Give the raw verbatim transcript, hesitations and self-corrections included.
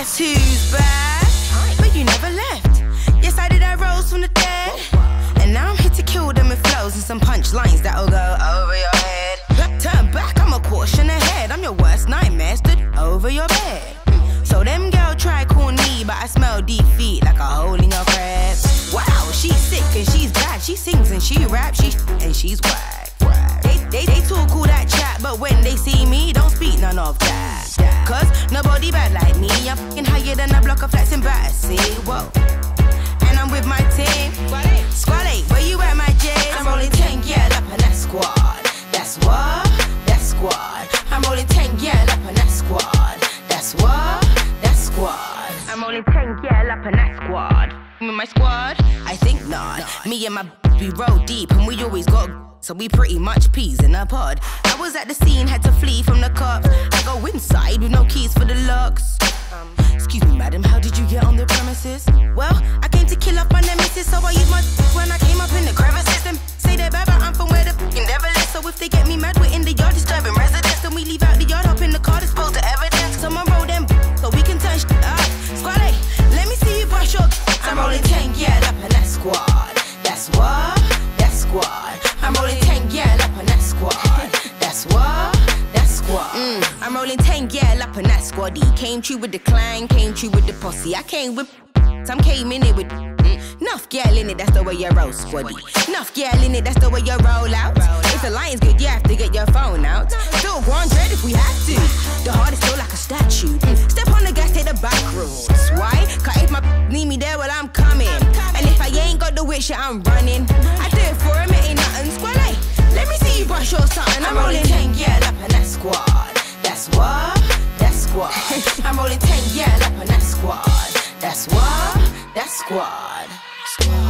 Guess who's back? But you never left. Yes, I did. I rose from the dead, and now I'm here to kill them with flows and some punchlines that'll go over your head. Turn back, I'm a caution ahead. I'm your worst nightmare stood over your bed. So them girl try call me, but I smell defeat like a hole in your crab. Wow, she's sick and she's bad. She sings and she raps, she and she's whack. They, they, they talk all that chat, but when they see me, don't speak none of that. Cause nobody bad like me. I'm f***ing higher than a block of flats in Battersea. Whoa. And I'm with my team. Squad eight, where you at, my J? I'm rolling ten, yeah, up on that squad. That's what, that squad. I'm rolling ten, yeah, up on that squad. That's what, that squad. I'm rolling ten, yeah, up on that squad. With my squad? I think not. Me and my b****, we roll deep, and we always got. So we pretty much peas in a pod. I was at the scene, had to flee from the cops. I go inside with no keys for the locks. um, Excuse me, madam, how did you get on the premises? Well, I came to kill off my nemesis, so I used my when I came up in the crevices. Them say they're bad, but I'm from where the f***ing devil is. So if they get me mad, we're in the yard disturbing residents. Then we leave out the yard, hop in the car, dispose the evidence. Someone roll them so we can turn shit up. Squad eight, let me see you brush up. I'm rolling ten, yeah, up in that squad. That's what, that squad. I'm rolling ten, yeah, up on that squad. That's what, that squad. Mm, I'm rolling ten, yeah, up on that squaddy. Came true with the clan, came true with the posse. I came with some came in it with mm. Nuff girl in it, that's the way you roll, squaddy. Nuff girl in it, that's the way you roll out. If the lion's good, you have to get your phone out. Still one hundred if we have to. The heart is still like a statue. Mm. Step on the gas, take the back roads. Why? Cause if my need me there, well, I'm coming. And if I ain't got the wit shit, I'm running. I do it for a minute. Let me see you brush your something. I'm, I'm rolling ten, yeah, up on that squad. That's what, that squad. I'm rolling ten, yeah, up on that squad. That's what, that squad.